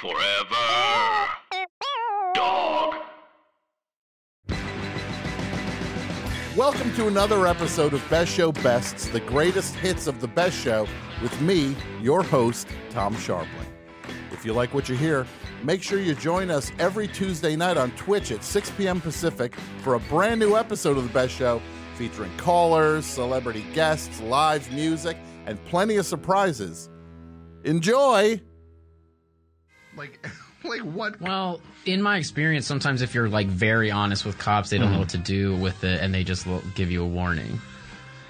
Forever Dog. Welcome to another episode of Best Show Bests, the greatest hits of the best show, with me, your host, Tom Scharpling. If you like what you hear, make sure you join us every Tuesday night on Twitch at 6 p.m. Pacific for a brand new episode of The Best Show featuring callers, celebrity guests, live music, and plenty of surprises. Enjoy! Like what? Well, in my experience, sometimes if you're like very honest with cops, they don't know what to do with it, and they just give you a warning.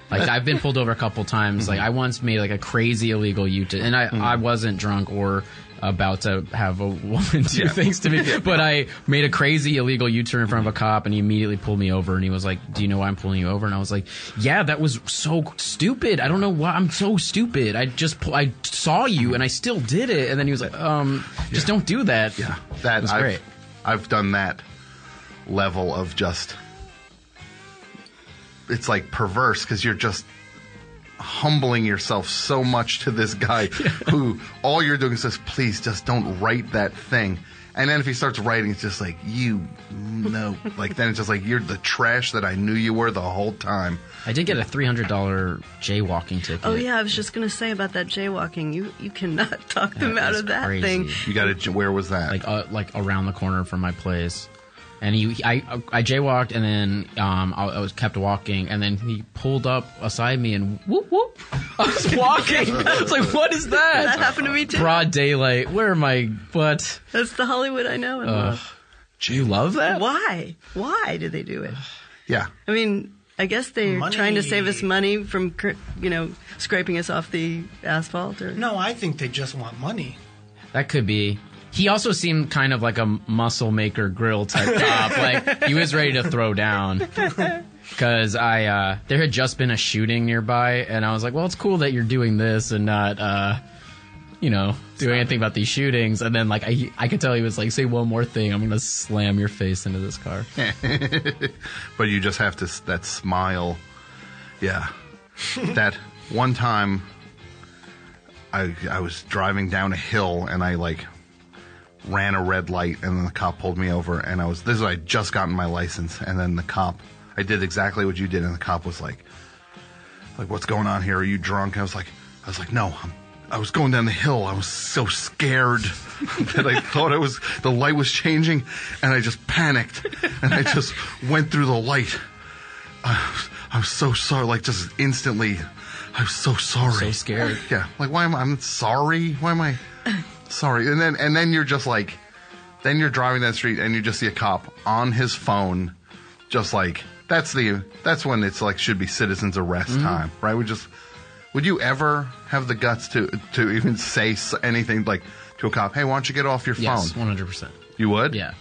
Like I've been pulled over a couple times. Like I once made like a crazy illegal U-turn, and I wasn't drunk or about to have a woman do things to me, but I made a crazy illegal U-turn in front of a cop, and he immediately pulled me over, and he was like, "Do you know why I'm pulling you over?" And I was like, "Yeah, that was so stupid. I don't know why I'm so stupid. I saw you, and I still did it." And then he was like, just don't do that." Yeah, that's great. I've done that level of just. It's like perverse because you're just humbling yourself so much to this guy who all you're doing is just, please just don't write that thing. And then if he starts writing, it's just like, you know, like then it's just like, you're the trash that I knew you were the whole time. I did get a $300 jaywalking ticket. Oh, yeah. I was just going to say about that jaywalking. You cannot talk them out of that thing. You got to, where was that? Like around the corner from my place. And I jaywalked, and then I was kept walking, and then he pulled up beside me, and whoop whoop, I was walking. It's like, what is that? That happened to me too. Broad daylight. Where am I? What? That's the Hollywood I know and love. Do you love that? Why? Why do they do it? Yeah. I mean, I guess they're trying to save us money from scraping us off the asphalt. Or no, I think they just want money. That could be. He also seemed kind of like a Muscle Maker Grill type cop. Like, he was ready to throw down. Because there had just been a shooting nearby, and I was like, well, it's cool that you're doing this and not, doing anything about these shootings. And then, like, I could tell he was like, say one more thing, I'm going to slam your face into this car. But you just have to, that smile. Yeah. That one time, I was driving down a hill, and I, like, ran a red light, and then the cop pulled me over, and I had just gotten my license, and then the cop, I did exactly what you did, and the cop was like, what's going on here? Are you drunk? I was like, no, I was going down the hill. I was so scared that I thought the light was changing, and I just panicked, and I just went through the light. I was so sorry, like just instantly, I was so sorry. So scared. Yeah, like why am I sorry. And then you're just like, then you're driving that street and you just see a cop on his phone, just like, that's when it's like should be citizen's arrest time, right? Would you ever have the guts to even say anything like to a cop, hey, why don't you get off your phone? Yes, 100%. You would? Yeah.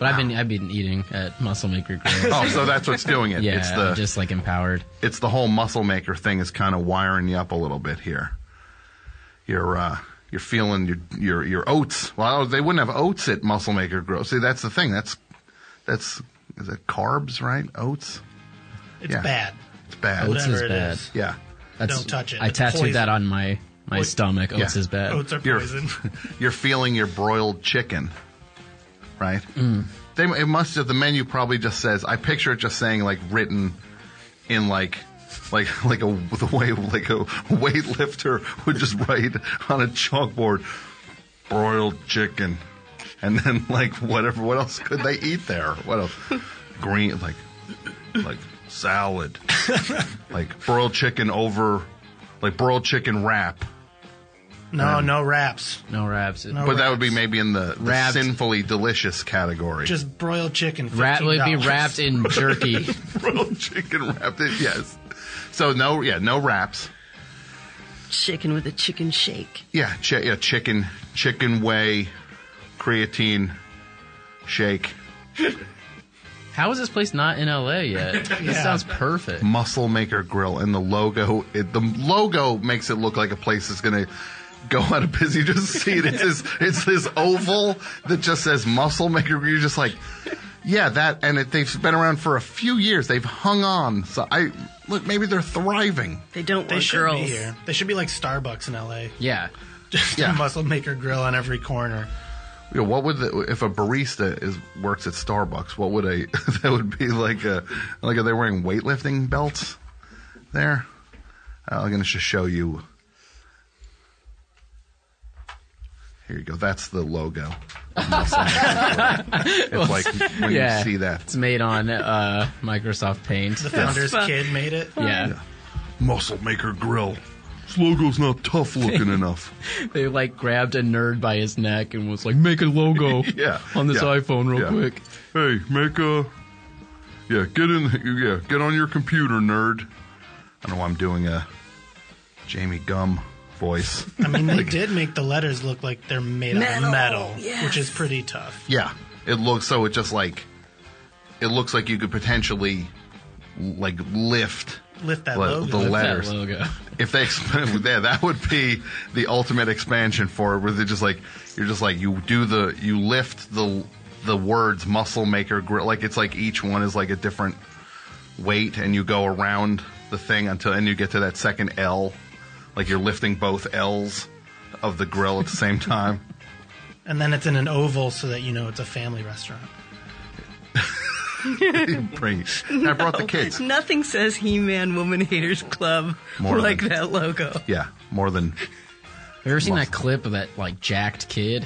But I've been eating at Muscle Maker Grill. Oh, so that's what's doing it. Yeah, it's just like empowered. It's the whole Muscle Maker thing is kind of wiring you up a little bit here. You're feeling your oats. Well, they wouldn't have oats at Muscle Maker Grill. See, that's the thing. Is it carbs, right? Oats? It's bad. It's bad. Oats is bad. Yeah. Don't touch it. I tattooed that on my stomach. Oats is bad. Oats are poison. You're feeling your broiled chicken, right? Mm. It must have, the menu probably just says, I picture it just saying, like, written in, like the way a weightlifter would just write on a chalkboard, broiled chicken, and then like whatever. What else could they eat there? What else? Green like salad, like broiled chicken over, like broiled chicken wrap. No, no wraps. No wraps. No, but wraps. That would be maybe in the sinfully delicious category. Just broiled chicken. Wrap would be wrapped in jerky. Broiled chicken wrapped in, yes. So no wraps. Chicken with a chicken shake. Yeah, chicken whey, creatine shake. How is this place not in LA yet? This sounds perfect. Muscle Maker Grill, and the logo makes it look like a place that's gonna go out of business. You just see it. It's this oval that just says Muscle Maker Grill. You're just like. Yeah, that, and they've been around for a few years. They've hung on. So maybe they're thriving. They don't want girls. They should be here. They should be like Starbucks in L.A. Yeah. Just a Muscle Maker Grill on every corner. You know, what would if a barista works at Starbucks? What would that would be like? Like, are they wearing weightlifting belts there? I'm gonna just show you. Here you go. That's the logo. It's like when you see that. It's made on Microsoft Paint. The founder's kid made it. Yeah. Muscle Maker Grill. This logo's not tough looking enough. They like grabbed a nerd by his neck and was like, make a logo on this iPhone real quick. Hey, make a... Yeah, get in. Yeah, get on your computer, nerd. I don't know why I'm doing a Jamie Gumb voice. I mean, they did make the letters look like they're made out of metal, which is pretty tough. Yeah, it looks so. It just like it looks like you could potentially like lift that logo. The letters. That logo. If they expand, that would be the ultimate expansion for it. Where they just like you lift the words Muscle Maker Grill. Like it's like each one is like a different weight, and you go around the thing until you get to that second L. Like you're lifting both L's of the grill at the same time. And then it's in an oval so that you know it's a family restaurant. I brought the kids. Nothing says He-Man Woman Haters Club like that logo. Yeah, more than... Have you ever seen that clip of that like jacked kid?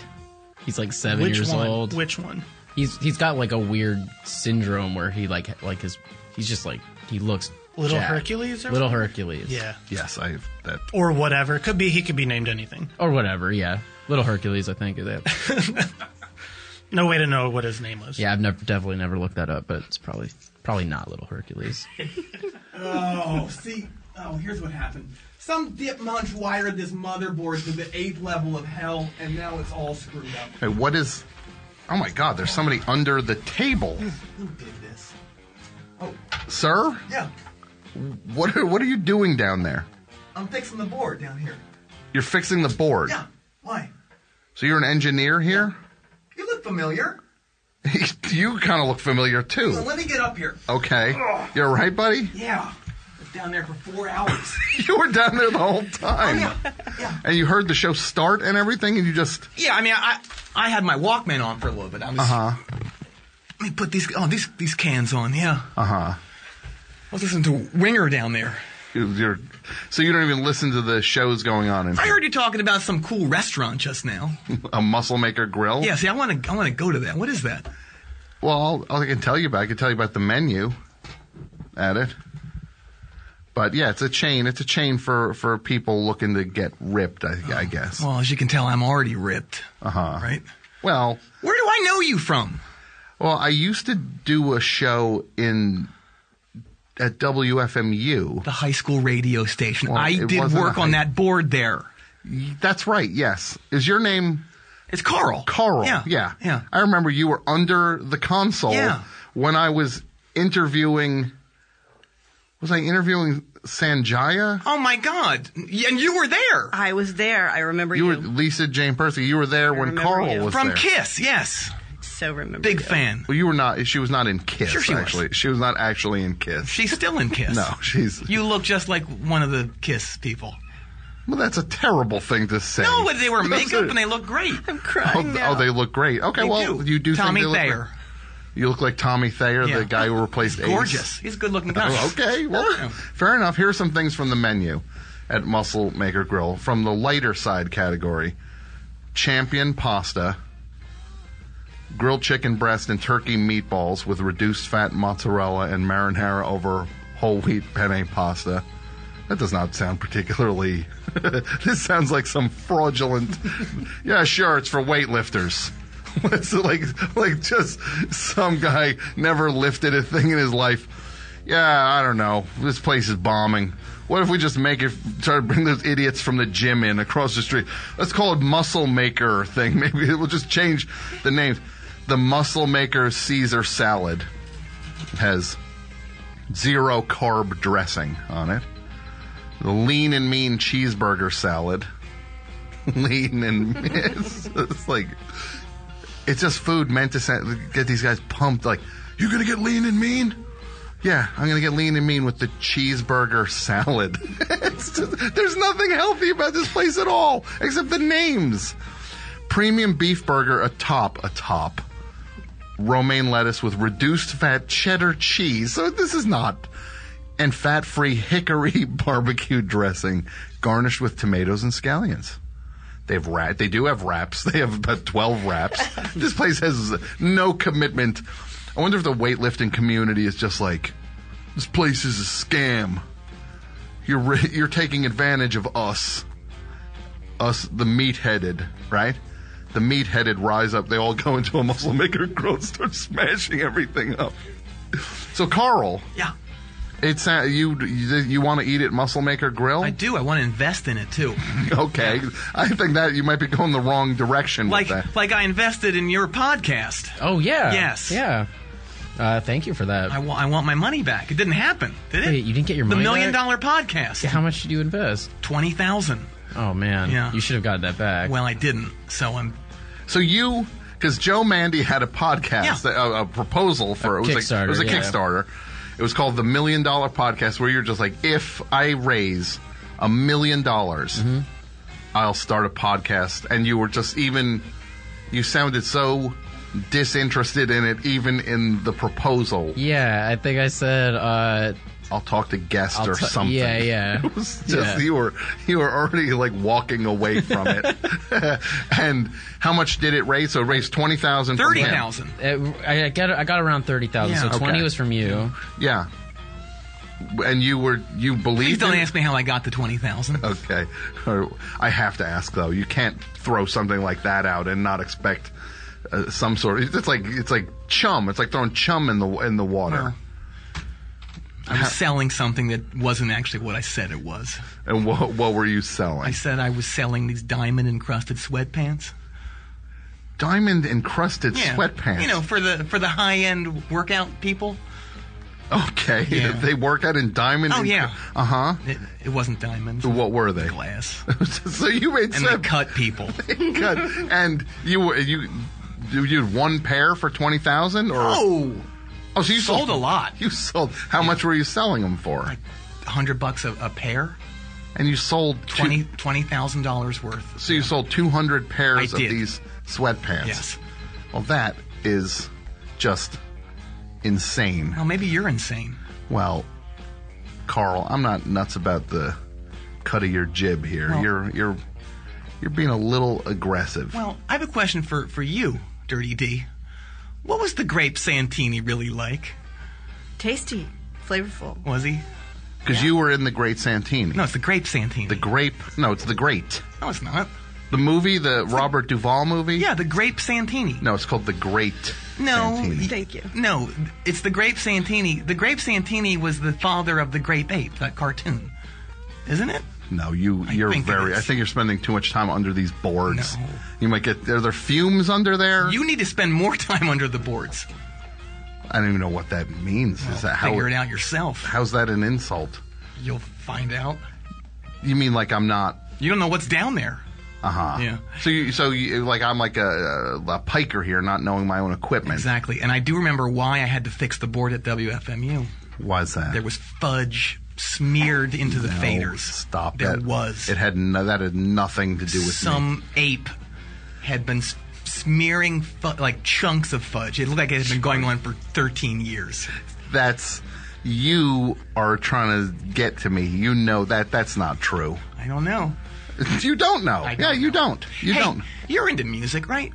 He's like 7 years old. Which one? He's got like a weird syndrome where he like his... He's just like... He looks... Little Hercules? Or Little Hercules. Yeah. Yes, I have that. Or whatever. He could be named anything. Or whatever, yeah. Little Hercules, I think. No way to know what his name was. Yeah, I've definitely never looked that up, but it's probably not Little Hercules. Here's what happened. Some dipmunch wired this motherboard to the 8th level of hell, and now it's all screwed up. Hey, what is... Oh, my God, there's somebody under the table. Who did this? Oh. Sir? Yeah. What are you doing down there? I'm fixing the board down here. You're fixing the board? Yeah. Why? So you're an engineer here? Yeah. You look familiar. You kind of look familiar, too. So let me get up here. Okay. Ugh. You all right, buddy? Yeah. I was down there for 4 hours. You were down there the whole time. Yeah. And you heard the show start and everything, and you just... Yeah, I mean, I had my Walkman on for a little bit. I was... Let me put these cans on, I was listening to Winger down there. So you don't even listen to the shows going on in here? I heard you talking about some cool restaurant just now. A Muscle Maker Grill? Yeah, see, I want to go to that. What is that? Well, all I can tell you about the menu at it. But, yeah, it's a chain. It's a chain for people looking to get ripped, I guess. Well, as you can tell, I'm already ripped. Right? Well. Where do I know you from? Well, I used to do a show at WFMU. The high school radio station. Well, I did work on that board there. That's right, yes. Is your name... It's Carl. Yeah. I remember you were under the console when I was interviewing... Was I interviewing Sanjaya? Oh, my God. And you were there. I was there. I remember you. You were Lisa Jane Persky. You were there when Carl was there. From Kiss, yes. So remember big you. Fan. Well, you were not. She was not in Kiss. Sure, she was. She was not actually in Kiss. She's still in Kiss. No, she's. You look just like one of the Kiss people. Well, that's a terrible thing to say. No, but they wear makeup and they look great. I'm crying. Oh, they look great. Okay, they you do. Tommy think Thayer. You look like Tommy Thayer, the guy who replaced He's gorgeous. Ace. He's a good-looking guy. Oh, okay, well, fair enough. Here are some things from the menu at Muscle Maker Grill from the lighter side category: champion pasta. Grilled chicken breast and turkey meatballs with reduced fat mozzarella and marinara over whole wheat penne pasta. That does not sound particularly... This sounds like some fraudulent... Yeah, sure, it's for weightlifters. It's like just some guy never lifted a thing in his life. Yeah, I don't know. This place is bombing. What if we just try to bring those idiots from the gym in across the street? Let's call it Muscle Maker thing. Maybe it will just change the names. The Muscle Maker Caesar salad has 0 carb dressing on it. The lean and mean cheeseburger salad. Lean and mean. It's just food meant to get these guys pumped. Like, you gonna get lean and mean? Yeah, I'm going to get lean and mean with the cheeseburger salad. It's just, there's nothing healthy about this place at all, except the names. Premium beef burger atop romaine lettuce with reduced fat cheddar cheese. So this is not. And fat-free hickory barbecue dressing garnished with tomatoes and scallions. They do have wraps. They have about 12 wraps. This place has no commitment. I wonder if the weightlifting community is just like, this place is a scam. You're taking advantage of us the meat-headed, right? The meat-headed rise up. They all go into a Muscle Maker Grill, start smashing everything up. So Carl, yeah, it's you want to eat at Muscle Maker Grill? I do. I want to invest in it too. Okay, yeah. I think that you might be going the wrong direction. Like I invested in your podcast. Oh yeah. Yes. Yeah. Thank you for that. I want my money back. It didn't happen, did it? Wait, you didn't get your money back? The Million Dollar Podcast. Yeah, how much did you invest? $20,000. Oh, man. Yeah. You should have gotten that back. Well, I didn't, so I'm... So you... Because Joe Mande had a podcast, yeah, a proposal for... It was a Kickstarter. It was called The Million Dollar Podcast, where you're just like, if I raise $1 million, I'll start a podcast. And you were just even... You sounded so... disinterested in it, even in the proposal. Yeah, I think I said, I'll talk to guests or something. Yeah, yeah. It was just, you were already like walking away from it. And how much did it raise? So it raised $20,000. 30,000. I got around 30,000. Yeah. So 20 was from you. Yeah. And you believed. Please don't ask me how I got the 20,000. Okay, I have to ask though. You can't throw something like that out and not expect. Some sort. It's like chum. It's like throwing chum in the water. I was selling something that wasn't actually what I said it was. And what were you selling? I said I was selling these diamond encrusted sweatpants. Diamond encrusted sweatpants. You know, for the high end workout people. Okay, yeah. They work out in diamond. Oh yeah, It wasn't diamonds. What were they? Glass. So you made and they cut people. They cut, and you. You had one pair for 20,000, or oh, so you sold a lot. You sold how much were you selling them for? Like $100 a pair, and you sold $20,000 worth. So you sold 200 pairs of these sweatpants. Yes. Well, that is just insane. Well, maybe you're insane. Well, Carl, I'm not nuts about the cut of your jib here. Well, you're being a little aggressive. Well, I have a question for you. Dirty D. What was the grape Santini really like? Tasty. Flavorful. Was he? Because you were in the Great Santini. No, it's the Grape Santini. The Grape... No, it's the Great. No, it's not. The movie, it's Robert Duvall movie? Yeah, the Grape Santini. No, it's called the Great Santini. Thank you. No, it's the Grape Santini. The Grape Santini was the father of the Grape Ape, that cartoon. Isn't it? No, I think you're spending too much time under these boards. No. You might get... Are there fumes under there? You need to spend more time under the boards. I don't even know what that means. Well, figure it out yourself. How's that an insult? You'll find out. You mean like I'm not... You don't know what's down there. Uh-huh. Yeah. So you, like I'm like a piker here, not knowing my own equipment. Exactly. And I do remember why I had to fix the board at WFMU. Why's that? There was fudge... smeared into the faders. Stop that. There was. It had that had nothing to do with some me. Ape had been smearing like chunks of fudge. It looked like it had been going on for 13 years. You are trying to get to me. You know that's not true. I don't know. You don't know. You don't. You're into music, right?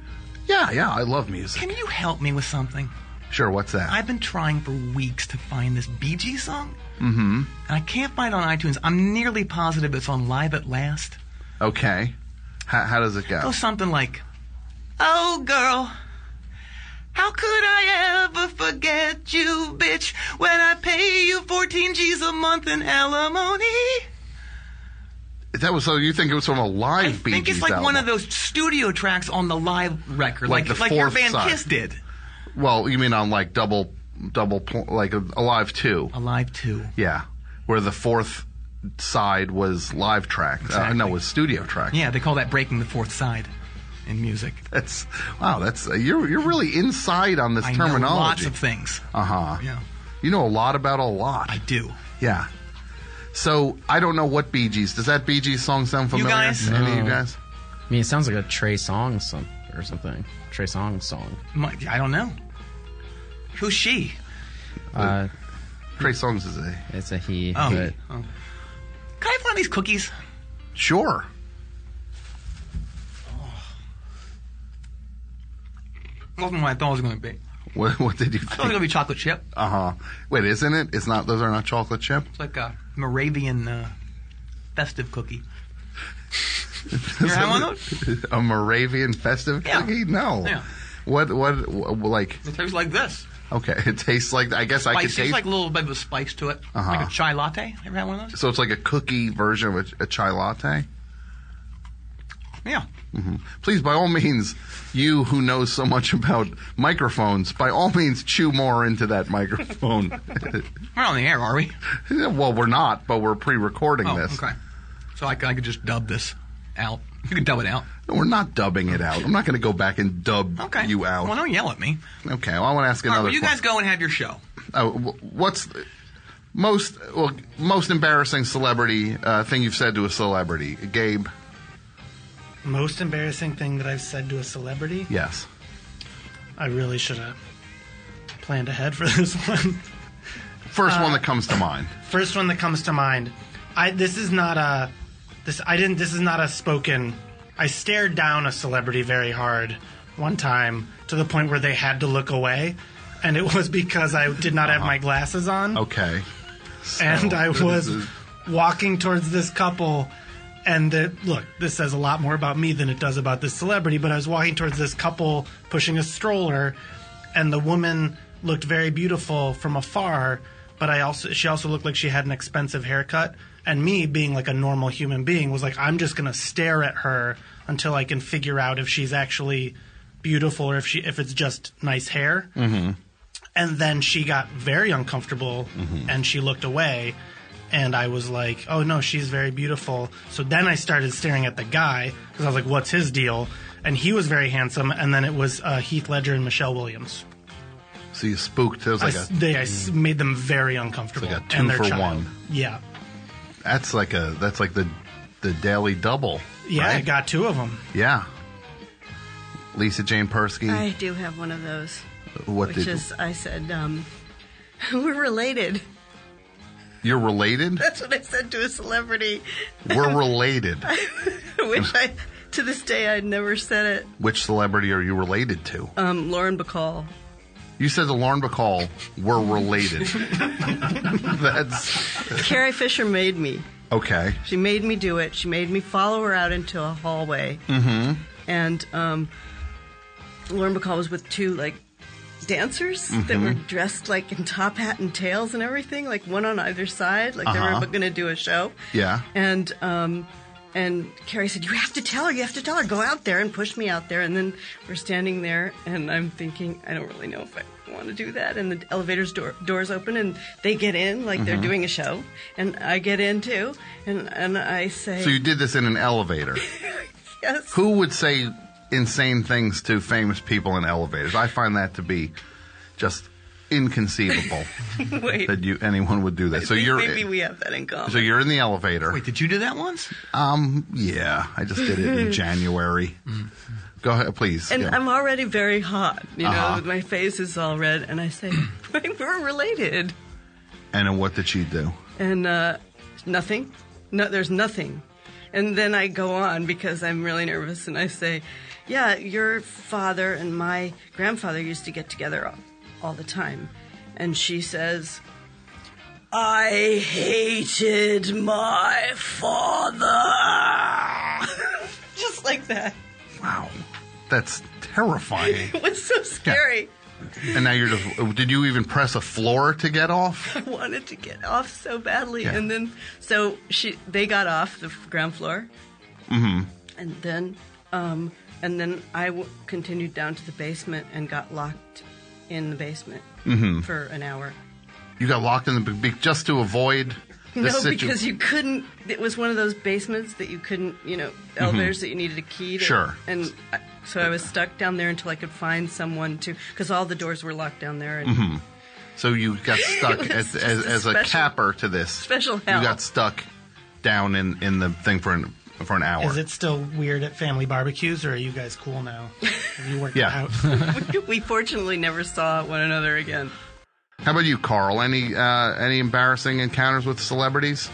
Yeah, I love music. Can you help me with something? Sure, what's that? I've been trying for weeks to find this Bee Gees song. Mm-hmm. And I can't find it on iTunes. I'm nearly positive it's on Live at Last. Okay. How does it go? It goes something like, oh, girl, how could I ever forget you, bitch, when I pay you 14 G's a month in alimony? So you think it was from a live Bee Gees album? I think it's like one of those studio tracks on the live record. Like your band Kiss did. Well, you mean on like double like Alive 2. Alive 2. Yeah, where the fourth side was live track. Exactly. No, it was studio track. Yeah, they call that breaking the fourth side in music. That's you're really inside on this terminology. I know lots of things. Uh huh. Yeah. You know a lot about a lot. I do. Yeah. So I don't know what Bee Gees. Does that Bee Gees song sound familiar? You guys? No. Any of you guys? I mean, it sounds like a Trey Songz song or something. Trey Songz song. I don't know. Who's she? Trey Songz is a... It's a he. Oh. But... oh. Can I have one of these cookies? Sure. Oh. Wasn't what I thought it was going to be. What did you think? I thought it was going to be chocolate chip. Uh-huh. Wait, isn't it? It's not. Those are not chocolate chip? It's like a Moravian festive cookie. You ever had one of those? A Moravian festive cookie? No. Yeah. What, like... It tastes like this. Okay, it tastes like... I guess spice. I could taste... It's like a little bit of a spice to it. Uh-huh. Like a chai latte. Ever had one of those? So it's like a cookie version of a chai latte? Yeah. Mm-hmm. Please, by all means, you who know so much about microphones, by all means, chew more into that microphone. We're on the air, are we? Well, we're not, but we're pre-recording this. Okay. So I could just dub this out. You can dub it out. No, we're not dubbing it out. I'm not going to go back and dub you out. Well, don't yell at me. Okay. Well, I want to ask another. Well, you guys go and have your show. What's the most embarrassing celebrity thing you've said to a celebrity, Gabe? Most embarrassing thing that I've said to a celebrity? Yes. I really should have planned ahead for this one. First one that comes to mind. First one that comes to mind. This is not a spoken. I stared down a celebrity very hard one time to the point where they had to look away, and it was because I did not have my glasses on. Okay. So, and I was walking towards this couple, and look, this says a lot more about me than it does about this celebrity, but I was walking towards this couple pushing a stroller, and the woman looked very beautiful from afar, but she also looked like she had an expensive haircut. And me, being like a normal human being, was like, I'm just going to stare at her until I can figure out if she's actually beautiful or if it's just nice hair. Mm-hmm. And then she got very uncomfortable, mm-hmm. and she looked away. And I was like, oh, no, she's very beautiful. So then I started staring at the guy because I was like, what's his deal? And he was very handsome. And then it was Heath Ledger and Michelle Williams. So you spooked. It was like I made them very uncomfortable. It's like a 2-for-1. Yeah. That's like the daily double. Yeah, right? I got two of them. Yeah. Lisa Jane Persky. I do have one of those. I said, we're related. You're related? That's what I said to a celebrity. We're related. To this day, I'd never said it. Which celebrity are you related to? Lauren Bacall. You said the Lauren Bacall were related. That's Carrie Fisher made me. Okay. She made me do it. She made me follow her out into a hallway. Mm-hmm. And Lauren Bacall was with two dancers mm-hmm. that were dressed in top hat and tails and everything, one on either side, they were going to do a show. Yeah. And Carrie said, you have to tell her, go out there, and push me out there. And then we're standing there, and I'm thinking, I don't really know if I want to do that. And the elevator's doors open, and they get in mm-hmm. they're doing a show. And I get in, too, and I say... So you did this in an elevator. Yes. Who would say insane things to famous people in elevators? I find that to be just... inconceivable. Wait. That anyone would do that. So maybe we have that in common. So you're in the elevator. Wait, did you do that once? Yeah, I just did it in January. Go ahead, please. And I'm already very hot, my face is all red, and I say, we're related. And what did she do? And nothing. No, there's nothing. And then I go on because I'm really nervous, and I say, yeah, your father and my grandfather used to get together all the time. And she says, I hated my father. Just like that. Wow. That's terrifying. It was so scary. Yeah. And now you're just... Did you even press a floor to get off? I wanted to get off so badly. Yeah. And then... So they got off the ground floor. Mm-hmm. And then... I continued down to the basement and got locked in the basement mm-hmm. for an hour. You got locked in just to avoid this situation? Because you couldn't. It was one of those basements that you couldn't, elevators mm-hmm. that you needed a key to. Sure. And so I was stuck down there until I could find someone because all the doors were locked down there. And mm-hmm. So you got stuck as a capper to this. Special hell. You got stuck down in the thing for an hour. Is it still weird at family barbecues, or are you guys cool now? Have you worked it out? We fortunately never saw one another again. How about you, Carl? Any embarrassing encounters with celebrities?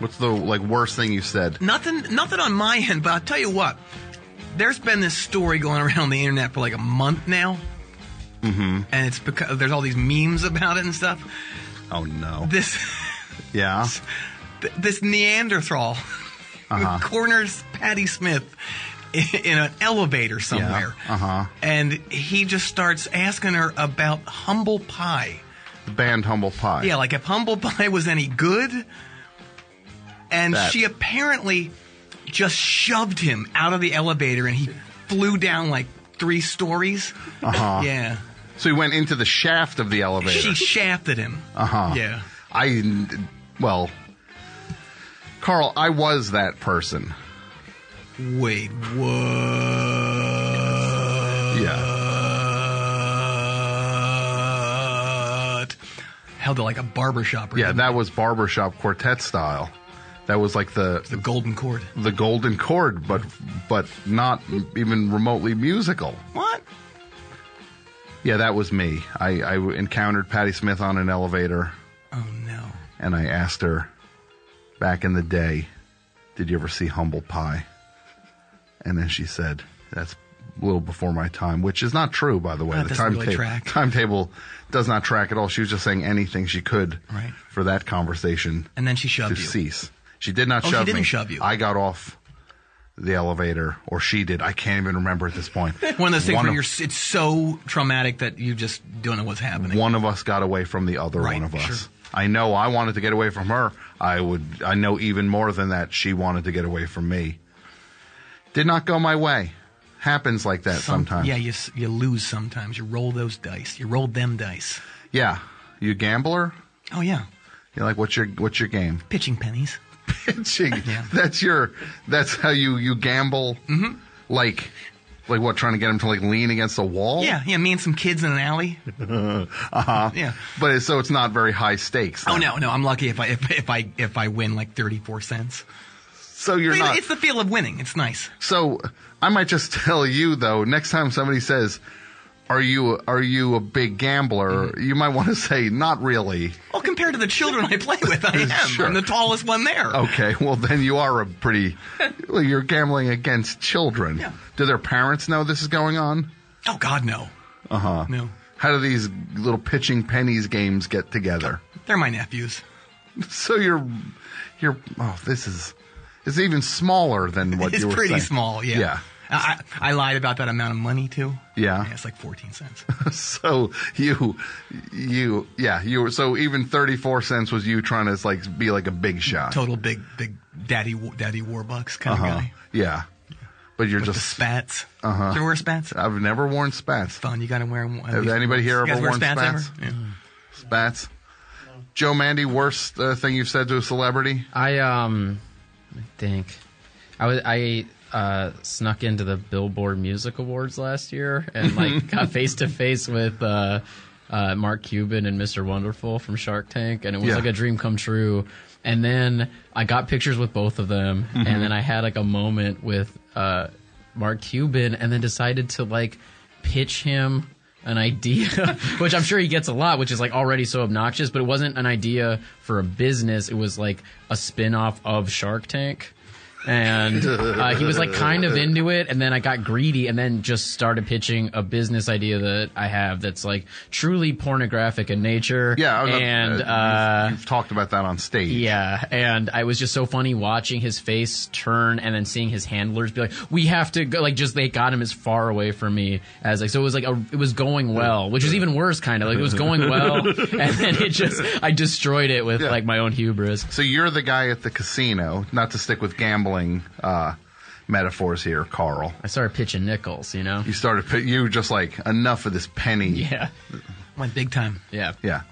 What's the worst thing you said? Nothing on my end, but I'll tell you what. There's been this story going around the internet for a month now. Mm-hmm. And it's because there's all these memes about it and stuff. Oh, no. This Neanderthal corners Patti Smith in an elevator somewhere. Yeah. Uh-huh. And he just starts asking her about Humble Pie. The band Humble Pie. Yeah, if Humble Pie was any good. And she apparently just shoved him out of the elevator, and he flew down 3 stories. Uh-huh. Yeah. So he went into the shaft of the elevator. She shafted him. Uh-huh. Yeah. Carl, I was that person. Wait, what? Yeah. Held it like a barbershop. Or that was barbershop quartet style. That was the golden chord. The golden chord, but not even remotely musical. What? Yeah, that was me. I encountered Patti Smith on an elevator. Oh, no. And I asked her, back in the day, did you ever see Humble Pie? And then she said, that's a little before my time, which is not true, by the way. The timetable does not track at all. She was just saying anything she could for that conversation. And then she shoved to you. Cease. She did not shove me. She didn't shove you. I got off the elevator, or she did. I can't even remember at this point. One of those things where it's so traumatic that you just don't know what's happening. One of us got away from the other one of us. Sure. I know I wanted to get away from her. I know even more than that she wanted to get away from me. Did not go my way. Happens like that sometimes. Yeah, you lose sometimes. You roll those dice. You rolled them dice. Yeah. You a gambler? Oh, yeah. You're what's your game? Pitching pennies. Pitching. Yeah. That's how you gamble. Mm-hmm. What, trying to get him to lean against a wall? Yeah, me and some kids in an alley. Uh-huh. Yeah. But so it's not very high stakes. Then. Oh no, I'm lucky if I win 34 cents. So not it's the feel of winning. It's nice. So I might just tell you though, next time somebody says, Are you a big gambler? Mm-hmm. You might want to say, not really. Well, compared to the children I play with, I am. Sure. I'm the tallest one there. Okay, well, then you are you're gambling against children. Yeah. Do their parents know this is going on? Oh, God, no. Uh-huh. No. How do these little pitching pennies games get together? They're my nephews. So it's even smaller than what you were saying. It's pretty small, yeah. Yeah. I lied about that amount of money, too. Yeah. It's 14 cents. So so even 34 cents was you trying to, be a big shot. Total big daddy Warbucks kind of guy. Yeah. But you're just... the spats. Uh-huh. Do you wear spats? I've never worn spats. It's fun. You got to wear them. Has anybody here ever worn spats? Ever? Yeah. Spats? No. Joe Mande, worst thing you've said to a celebrity? I think... I snuck into the Billboard Music Awards last year and got face to face with Mark Cuban and Mr. Wonderful from Shark Tank, and it was a dream come true. And then I got pictures with both of them, and then I had a moment with Mark Cuban, and then decided to pitch him an idea, which I'm sure he gets a lot, which is already so obnoxious. But it wasn't an idea for a business; it was a spin-off of Shark Tank. And he was kind of into it, and then I got greedy and then just started pitching a business idea that I have that's truly pornographic in nature. Yeah, and you've talked about that on stage. Yeah, and it was just so funny watching his face turn and then seeing his handlers be we have to go, just they got him as far away from me as so it was it was going well, which was even worse kind of it was going well, and then I destroyed it with my own hubris. So you're the guy at the casino, not to stick with gambling. Metaphors here, Carl. I started pitching nickels, You started, enough of this penny. Yeah. Went big time. Yeah. Yeah.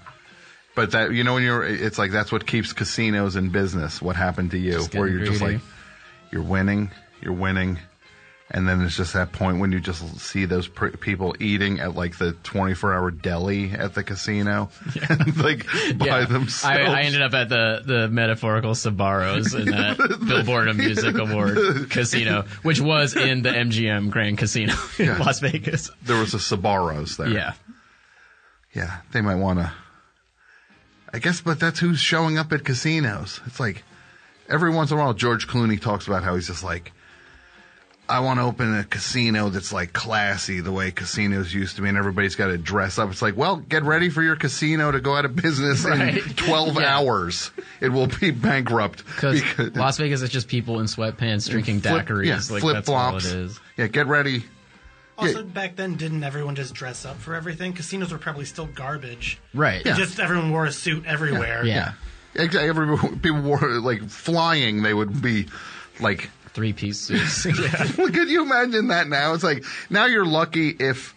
But that, when that's what keeps casinos in business, what happened to you, where you're greedy. You're winning, And then it's just that point when you just see those people eating at like the 24-hour deli at the casino, and, like by themselves. I ended up at the metaphorical Sbarro's in that Billboard of Music Award casino, which was in the MGM Grand Casino in Las Vegas. There was a Sbarro's there. Yeah, yeah, they might want to. I guess, but that's who's showing up at casinos. It's like every once in a while, George Clooney talks about how he's just like, I want to open a casino that's like classy the way casinos used to be, and everybody's got to dress up. It's like, well, get ready for your casino to go out of business in 12 hours. It will be bankrupt. Because Las Vegas is just people in sweatpants drinking daiquiris. Yeah, like, that's all it is. Yeah, get ready. Also, back then, didn't everyone just dress up for everything? Casinos were probably still garbage. Right. Yeah. Just everyone wore a suit everywhere. Yeah. Exactly. People wore, like, flying, they would be, like... three-piece suits. Could you imagine that now? It's like, now you're lucky if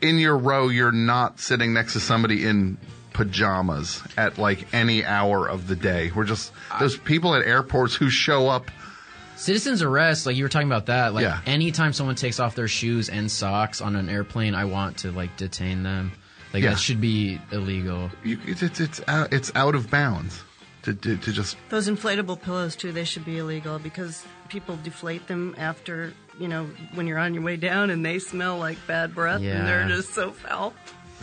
in your row you're not sitting next to somebody in pajamas at, like, any hour of the day. We're just... There's people at airports who show up. Citizen's arrest, like you were talking about that. Like anytime someone takes off their shoes and socks on an airplane, I want to like detain them. Like that should be illegal. It's out of bounds to just. Those inflatable pillows too. They should be illegal because people deflate them after, you know, when you're on your way down and they smell like bad breath and they're just so foul.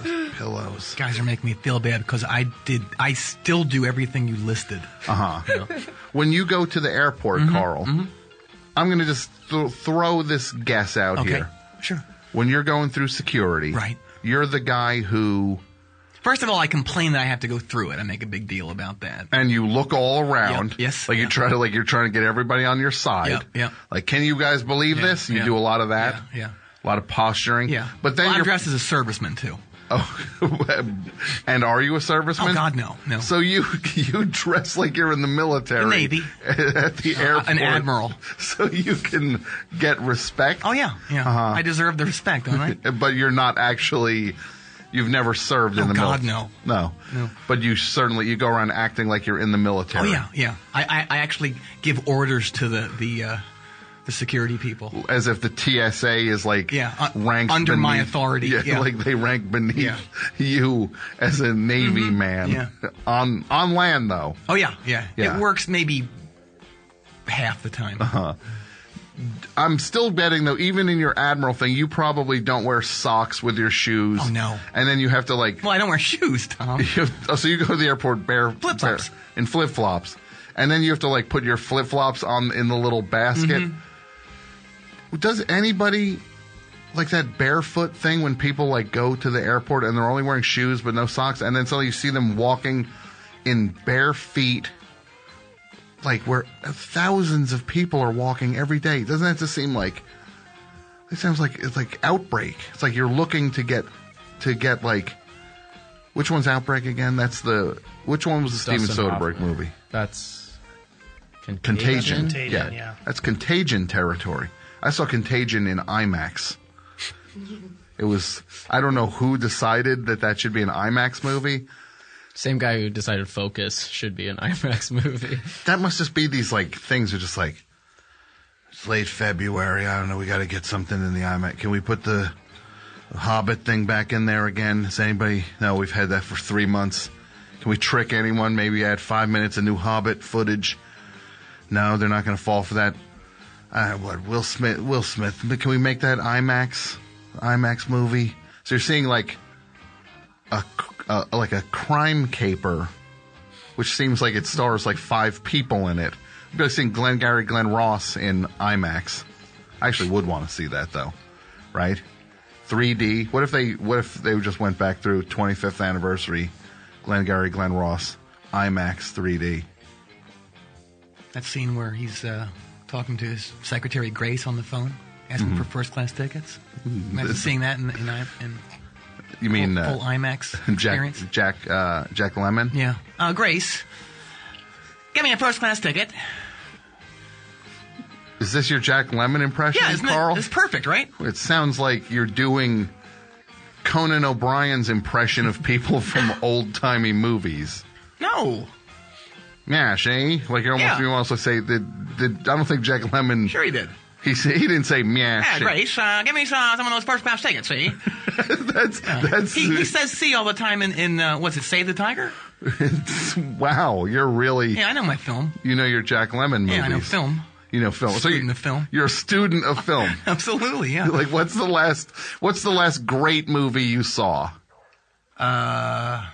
Those pillows. You guys are making me feel bad because I still do everything you listed. When you go to the airport, Carl, I'm going to just throw this guess out here. Sure. When you're going through security, you're the guy who... First of all, I complain that I have to go through it. I make a big deal about that. And you look all around. Yes. You try to, like, you're trying to get everybody on your side. Like, can you guys believe this? You do a lot of that. A lot of posturing. But then you're dressed as a serviceman, too. And are you a serviceman? Oh, God, no. So you dress like you're in the military. The Navy. At the airport. An admiral. So you can get respect. Oh, yeah. I deserve the respect, don't I? But you're not actually... You've never served in the military. Oh, God, no. But you certainly, you go around acting like you're in the military. Oh, yeah. I actually give orders to the security people. As if the TSA is like ranked under beneath, my authority. Yeah, like they rank beneath you as a Navy man. On land, though. Oh, yeah. It works maybe half the time. I'm still betting, though, even in your admiral thing, you probably don't wear socks with your shoes. Oh, no. And then you have to, like... Well, I don't wear shoes, Tom. So you go to the airport flip-flops. In flip-flops. And then you have to, like, put your flip-flops on in the little basket. Does anybody... Like that barefoot thing when people, like, go to the airport and they're only wearing shoes but no socks, and then suddenly you see them walking in bare feet... Like, where thousands of people are walking every day. Doesn't that just seem like... It sounds like it's like Outbreak. It's like you're looking to get like... Which one's Outbreak again? That's the... Which one was the Steven Soderbergh movie? That's... Contagion. Yeah. That's Contagion territory. I saw Contagion in IMAX. It was... I don't know who decided that should be an IMAX movie. Same guy who decided Focus should be an IMAX movie. That must just be these, like, things are just like, it's late February, I don't know, we got to get something in the IMAX. Can we put the Hobbit thing back in there again? Is anybody, no, we've had that for 3 months. Can we trick anyone? Maybe add 5 minutes of new Hobbit footage? No, they're not going to fall for that. Will Smith, can we make that IMAX movie? So you're seeing, like, a crime caper, which seems like it stars like 5 people in it. I've been seeing Glengarry Glen Ross in IMAX. I actually would want to see that though, right? 3D. What if they just went back through 25th anniversary, Glengarry Glen Ross IMAX 3D? That scene where he's talking to his secretary Grace on the phone, asking for first class tickets. Imagine seeing that in You mean full IMAX experience? Jack Lemmon? Yeah. Grace, give me a first-class ticket. Is this your Jack Lemmon impression, Carl? Yeah, it's perfect, right? It sounds like you're doing Conan O'Brien's impression of people from old-timey movies. No. Yeah, see? Like, you almost say, I don't think Jack Lemmon... Sure he did. He didn't say meow. Yeah, shit. Grace, give me some of those first class tickets, see? that's he says see all the time in what's it, Save the Tiger? Wow, you're really... Yeah, I know my film. You know your Jack Lemmon movies. Yeah, I know film. You know film. Student of film. You're a student of film. Absolutely, yeah. Like, what's the last great movie you saw? Well,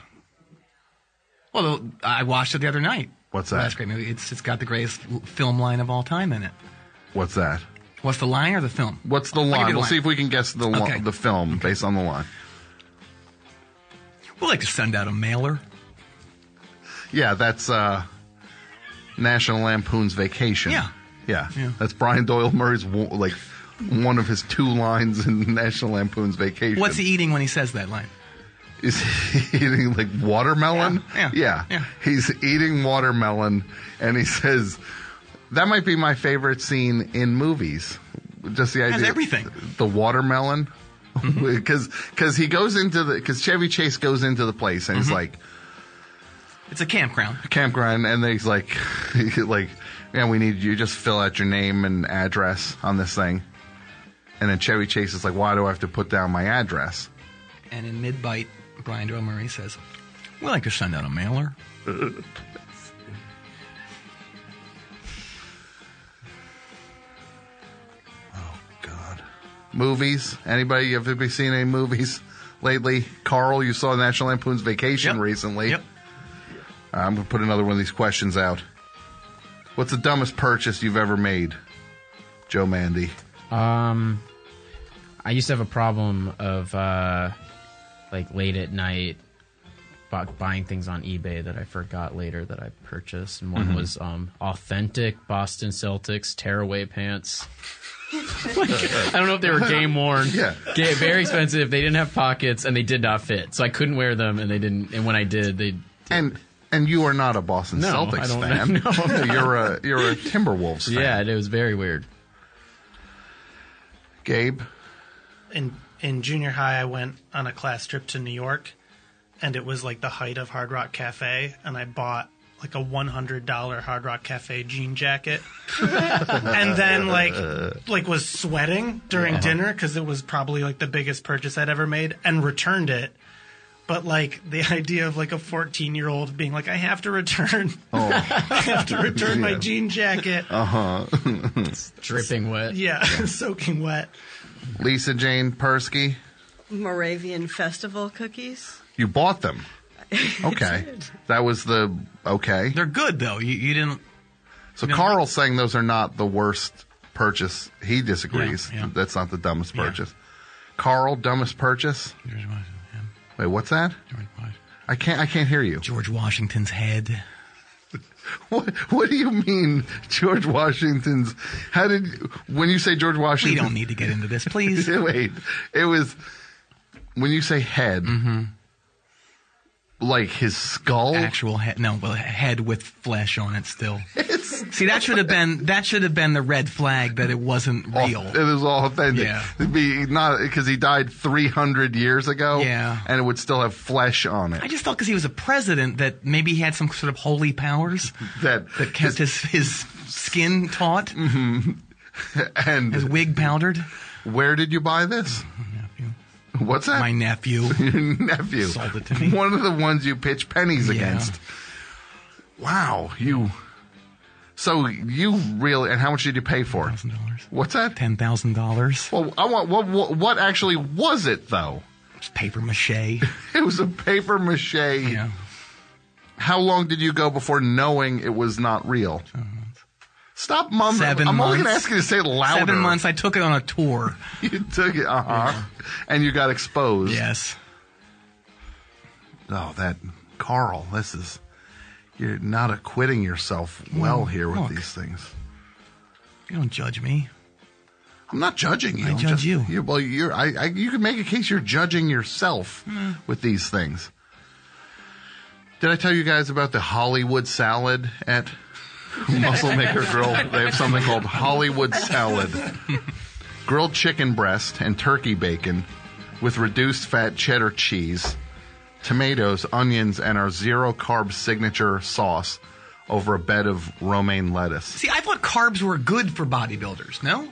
I watched it the other night. What's that? That's a great movie. It's got the greatest film line of all time in it. What's that? What's the line or the film? What's the line? We'll see if we can guess the film based on the line. We'd like to send out a mailer. Yeah, that's National Lampoon's Vacation. Yeah. That's Brian Doyle Murray's one of his two lines in National Lampoon's Vacation. What's he eating when he says that line? Is he eating watermelon? Yeah. He's eating watermelon, and he says, that might be my favorite scene in movies. Just the idea. That's everything. The watermelon. Because he goes into because Chevy Chase goes into the place, and he's like, it's a campground. And he's like, yeah, we need you. Just fill out your name and address on this thing. And then Chevy Chase is like, why do I have to put down my address? And in mid-bite, Brian Doyle Murray says, we like to send out a mailer. Movies? Anybody? Have you seen any movies lately? Carl, you saw National Lampoon's Vacation recently. Yep. I'm going to put another one of these questions out. What's the dumbest purchase you've ever made, Joe Mande? I used to have a problem of, late at night buying things on eBay that I forgot later that I purchased. And one was authentic Boston Celtics tearaway pants. I don't know if they were game worn. Yeah. Very expensive. They didn't have pockets, and they did not fit. So I couldn't wear them, and they didn't. And when I did, they didn't. And you are not a Boston Celtics fan. No, you're a Timberwolves fan. Yeah, it was very weird. Gabe, in junior high, I went on a class trip to New York, and it was like the height of Hard Rock Cafe, and I bought like a $100 Hard Rock Cafe jean jacket, and then like was sweating during dinner because it was probably like the biggest purchase I'd ever made, and returned it. But like the idea of like a 14-year-old being like, I have to return my jean jacket. It's dripping wet. Yeah. Soaking wet. Lisa Jane Persky. Moravian Festival cookies. You bought them. Okay. That was They're good, though. You didn't... So Carl's saying those are not the worst purchase. He disagrees. Yeah. That's not the dumbest purchase. Yeah. Carl, dumbest purchase? George Washington. Yeah. Wait, what's that? George Washington. I can't hear you. George Washington's head. What do you mean, George Washington's... When you say George Washington... We don't need to get into this, please. Wait. It was... When you say head... Mm-hmm. Like his skull? Actual head. No, well, head with flesh on it still. See, that should have been the red flag that it wasn't real. It was all authentic. Yeah. It'd be not, because he died 300 years ago. Yeah. And it would still have flesh on it. I just thought because he was a president that maybe he had some sort of holy powers that kept his skin taut. And his wig powdered. Where did you buy this? What's that? My nephew. Your nephew. Sold it to me. One of the ones you pitch pennies against. Wow. So you really... And how much did you pay for it? $10,000. What's that? $10,000. Well, I want... What actually was it, though? It's paper mache. It was a paper mache. Yeah. How long did you go before knowing it was not real? Stop mumbling. 7 months. I'm only going to ask you to say it louder. 7 months. I took it on a tour. You took it, and you got exposed. Yes. Oh, that Carl. This is you're not acquitting yourself well here with these things. You don't judge me. I'm not judging you. I judge you. You can make a case you're judging yourself with these things. Did I tell you guys about the Hollywood salad at? Muscle Maker Grill. They have something called Hollywood salad. Grilled chicken breast and turkey bacon with reduced fat cheddar cheese, tomatoes, onions, and our zero carb signature sauce over a bed of romaine lettuce. See, I thought carbs were good for bodybuilders, no?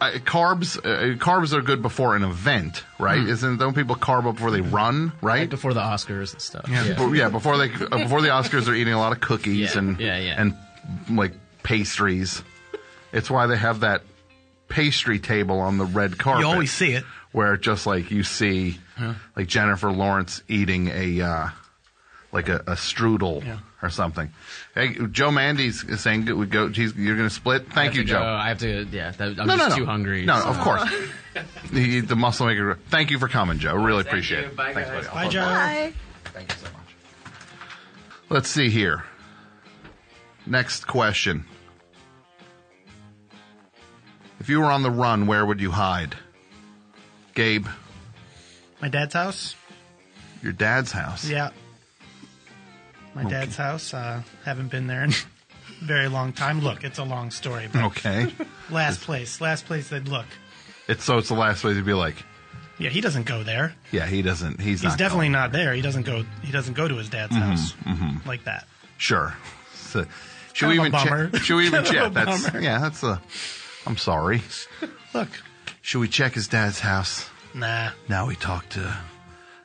Carbs are good before an event, right? Don't people carb up before they run, right? Right before the Oscars and stuff. Yeah, before the Oscars, they're eating a lot of cookies and like pastries. It's why they have that pastry table on the red carpet. You always see it, where just like you see, like Jennifer Lawrence eating a strudel or something. Hey, Joe Mandy's saying we go. Geez, you're going to split. Thank you, Joe. I have to. Yeah, I'm too hungry. No, of course. The Muscle Maker. Thank you for coming, Joe. Really appreciate it. Bye, guys. Thanks, buddy. Bye, Joe. Bye. Thank you so much. Let's see here. Next question. If you were on the run, where would you hide, Gabe? My dad's house. Your dad's house. Yeah. My dad's house. Haven't been there in a very long time. Look, it's a long story. But okay. Last place they'd look. It's the last place you'd be like. Yeah, he doesn't go there. Yeah, he doesn't. He's definitely not there. He doesn't go to his dad's house like that. Sure. So, should we even check? That's a. I'm sorry. Look. Should we check his dad's house? Nah. Now we talked to a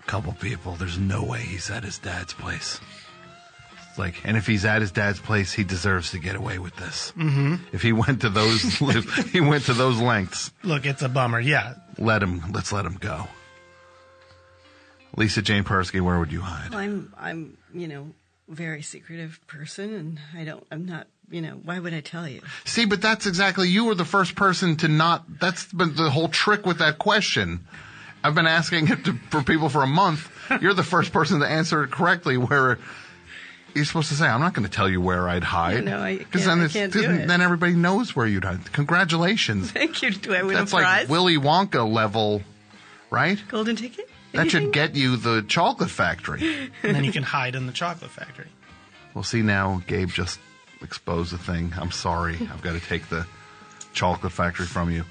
couple people. There's no way he's at his dad's place. And if he's at his dad's place, he deserves to get away with this. Mm-hmm. If he went to those, lengths. Look, it's a bummer. Yeah. Let's let him go. Lisa Jane Persky, where would you hide? Well, I'm very secretive person, and I'm not. Why would I tell you? See, but that's exactly, you were the first person to not, that's been the whole trick with that question. I've been asking it for people for a month. You're the first person to answer it correctly, where you're supposed to say, I'm not going to tell you where I'd hide. No, I can't, do it. Then everybody knows where you'd hide. Congratulations. Thank you. Do I win a prize? That's like Willy Wonka level, right? Golden ticket? Anything? That should get you the chocolate factory. And then you can hide in the chocolate factory. Well, see now, Gabe just... expose the thing. I'm sorry. I've got to take the chocolate factory from you.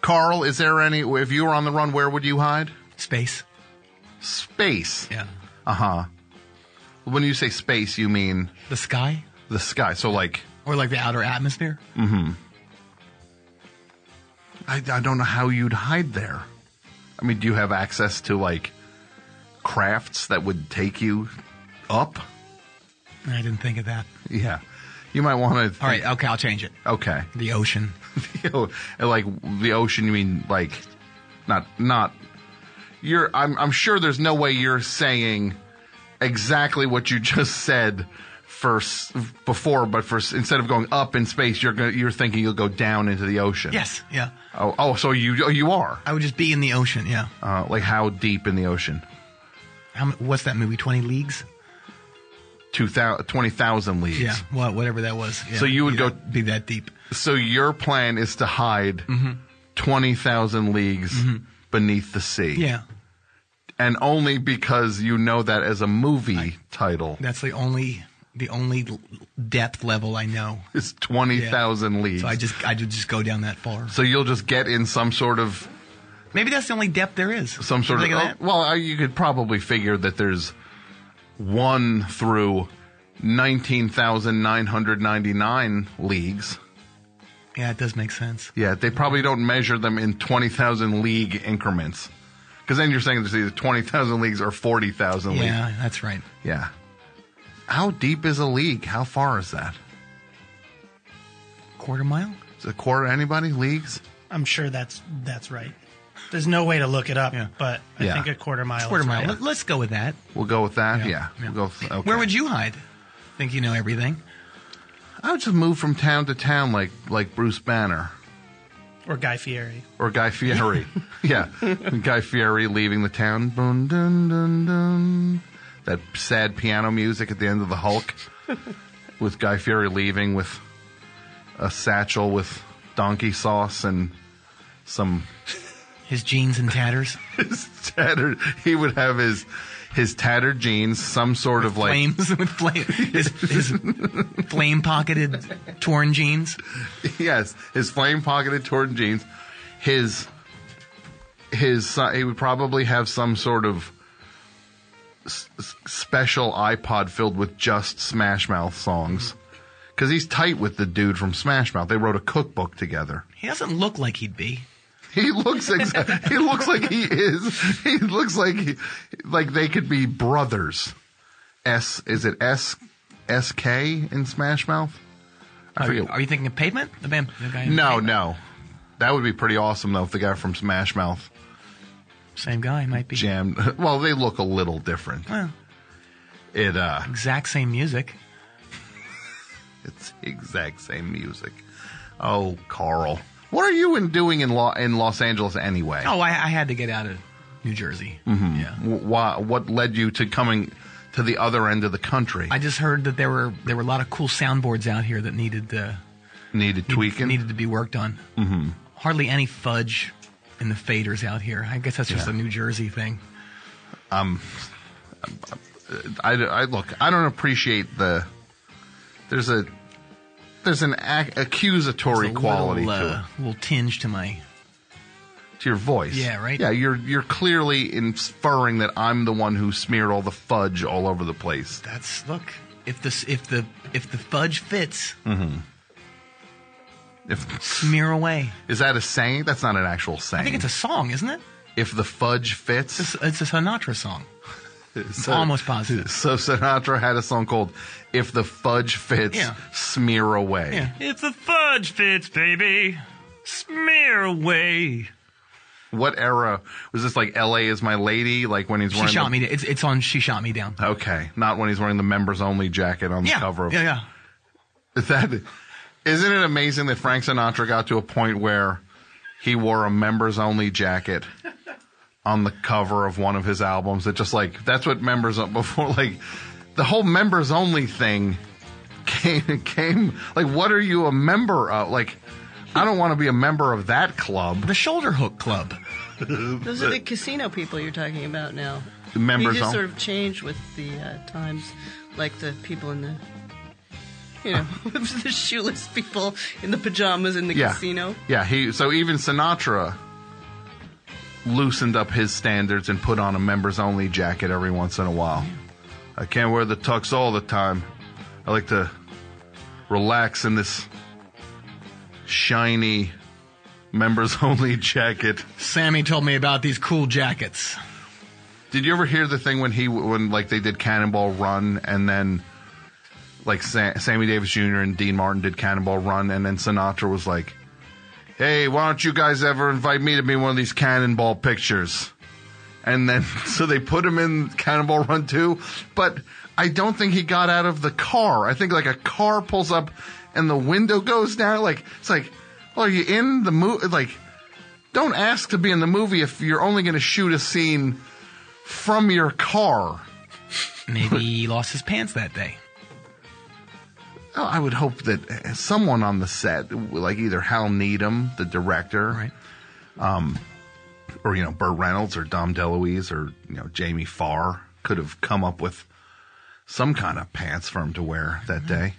Carl, is there any... If you were on the run, where would you hide? Space? Yeah. Uh-huh. When you say space, you mean... The sky? The sky. So like... Or like the outer atmosphere? Mm-hmm. I don't know how you'd hide there. I mean, do you have access to like crafts that would take you up? I didn't think of that. Yeah. You might want to... All right. Okay. I'll change it. Okay. The ocean. The ocean, you mean like... Not... I'm sure there's no way you're saying exactly what you just said before, but instead of going up in space, you're thinking you'll go down into the ocean. Yes. Yeah. Oh, so you are. I would just be in the ocean, yeah. How deep in the ocean? What's that movie, 20 Leagues? 20,000 leagues. Yeah, well, whatever that was. Yeah, so you would be that deep. So your plan is to hide 20,000 leagues beneath the sea. Yeah. And only because you know that as a movie title. That's the only depth level I know. It's 20,000 leagues. So I just go down that far. So you'll just get in some sort of... Maybe that's the only depth there is. Some sort of... you could probably figure that there's... 1 through 19,999 leagues. Yeah, it does make sense. Yeah, they probably don't measure them in 20,000 league increments. Because then you're saying there's either 20,000 leagues or 40,000 leagues. Yeah, that's right. Yeah. How deep is a league? How far is that? Quarter mile? Is it a quarter anybody? Leagues? I'm sure that's right. There's no way to look it up, but I think a quarter mile. Quarter mile. Right. Let's go with that. We'll go with that. Yeah. We'll go with, okay. Where would you hide? Think you know everything? I would just move from town to town, like Bruce Banner, or Guy Fieri. Yeah, Guy Fieri leaving the town. Dun, dun, dun, dun. That sad piano music at the end of the Hulk, with Guy Fieri leaving with a satchel with donkey sauce and some. His jeans in tatters? He would have his tattered jeans, some sort of like... Flames. His flame-pocketed torn jeans? Yes, his flame-pocketed torn jeans. He would probably have some sort of special iPod filled with just Smash Mouth songs. Because he's tight with the dude from Smash Mouth. They wrote a cookbook together. He doesn't look like he'd be. He looks exactly. He looks like he is. He looks like he, like they could be brothers. Is it S K in Smash Mouth? Are you thinking of Pavement? The band? The guy in Pavement. No. That would be pretty awesome though if the guy from Smash Mouth. Same guy might be. Jammed. Well, they look a little different. Well, exact same music. It's exact same music. Oh, Carl. What are you doing in Los Angeles anyway? Oh, I had to get out of New Jersey. Mm-hmm. Yeah. Why? What led you to coming to the other end of the country? I just heard that there were a lot of cool soundboards out here that needed tweaking, needed to be worked on. Mm-hmm. Hardly any fudge in the faders out here. I guess that's just a New Jersey thing. I don't appreciate the. There's an accusatory quality to it. A little tinge to your voice. Yeah, right? Yeah, you're clearly inferring that I'm the one who smeared all the fudge all over the place. If the fudge fits. Mm-hmm. Smear away. Is that a saying? That's not an actual saying. I think it's a song, isn't it? If the fudge fits. It's a Sinatra song. So, almost positive. So Sinatra had a song called "If the Fudge Fits, Smear Away." Yeah. If the fudge fits, baby, smear away. What era was this? Like "L.A. Is My Lady"? Like when he's wearing. She shot me. It's on. She shot me down. Okay, not when he's wearing the members only jacket on the cover of. Yeah. Isn't it amazing that Frank Sinatra got to a point where he wore a members only jacket. On the cover of one of his albums, it just like that's what members before like the whole members only thing came like what are you a member of? Like I don't want to be a member of that club. The shoulder hook club. Those are the casino people you're talking about now. The members only. You just sort of change with the times, like the people in the. You know, the shoeless people in the pajamas in the casino. Yeah, so even Sinatra. Loosened up his standards and put on a members only jacket every once in a while. I can't wear the tux all the time. I like to relax in this shiny members only jacket. Sammy told me about these cool jackets. Did you ever hear the thing when they did Cannonball Run and then like Sammy Davis Jr. and Dean Martin did Cannonball Run and then Sinatra was like, hey, why don't you guys ever invite me to be one of these Cannonball pictures? And then, so they put him in Cannonball Run 2, but I don't think he got out of the car. I think, like, a car pulls up and the window goes down. Like, it's like, well, are you in the movie? Like, don't ask to be in the movie if you're only going to shoot a scene from your car. Maybe he lost his pants that day. I would hope that someone on the set, like either Hal Needham, the director, right. Or Burt Reynolds or Dom DeLuise or Jamie Farr, could have come up with some kind of pants for him to wear that day.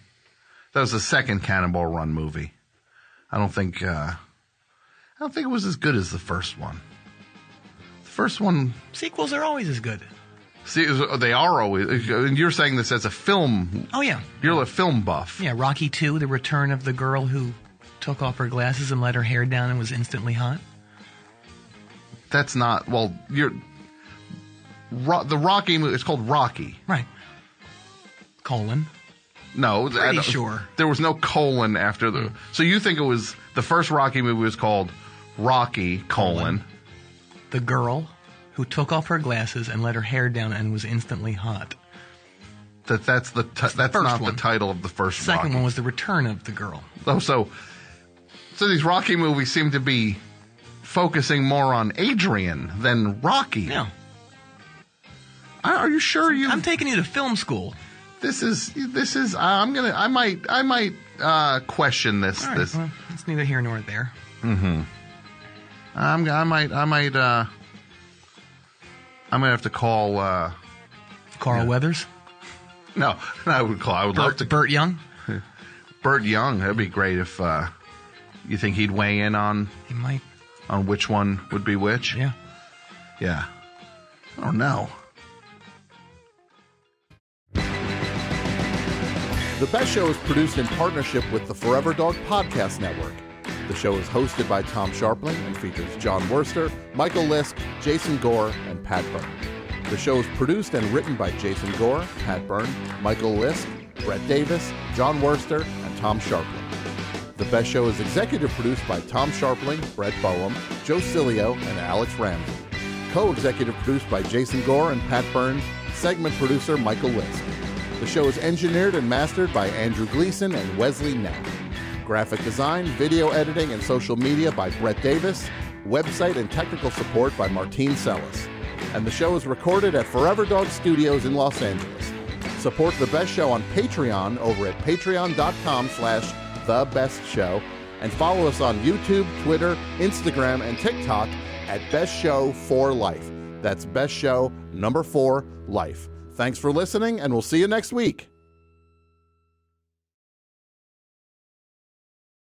That was the second Cannonball Run movie. I don't think it was as good as the first one. The first one sequels are always as good. See, they are always. You're saying this as a film. Oh, yeah. You're a film buff. Yeah, Rocky 2, the return of the girl who took off her glasses and let her hair down and was instantly hot. That's not. Well, the Rocky movie. It's called Rocky. Right. Colon. No. Pretty sure. There was no colon after the. So you think it was. The first Rocky movie was called Rocky, colon. The girl. Who took off her glasses and let her hair down and was instantly hot. That's not the title of the first Rocky. The second one was The Return of the Girl. Oh, so these Rocky movies seem to be focusing more on Adrian than Rocky. No. Are you sure you... I'm taking you to film school. This is... I might question this. All right, this. Well, it's neither here nor there. Mm-hmm. I'm gonna have to call Carl Weathers. No, I would call. I would love to Burt Young. Burt Young. That'd be great if you think he'd weigh in on. He might. On which one would be which? Yeah. Yeah. I don't know. The Best Show is produced in partnership with the Forever Dog Podcast Network. The show is hosted by Tom Scharpling and features John Worcester, Michael Lisk, Jason Gore, and Pat Byrne. The show is produced and written by Jason Gore, Pat Byrne, Michael Lisk, Brett Davis, John Worcester, and Tom Scharpling. The Best Show is executive produced by Tom Scharpling, Brett Boehm, Joe Cilio, and Alex Ramsey. Co-executive produced by Jason Gore and Pat Byrne, segment producer Michael Lisk. The show is engineered and mastered by Andrew Gleason and Wesley Knapp. Graphic design, video editing, and social media by Brett Davis. Website and technical support by Martine Sellis. And the show is recorded at Forever Dog Studios in Los Angeles. Support The Best Show on Patreon over at patreon.com/thebestshow. And follow us on YouTube, Twitter, Instagram, and TikTok at Best Show for Life. That's Best Show 4 Life. Thanks for listening, and we'll see you next week.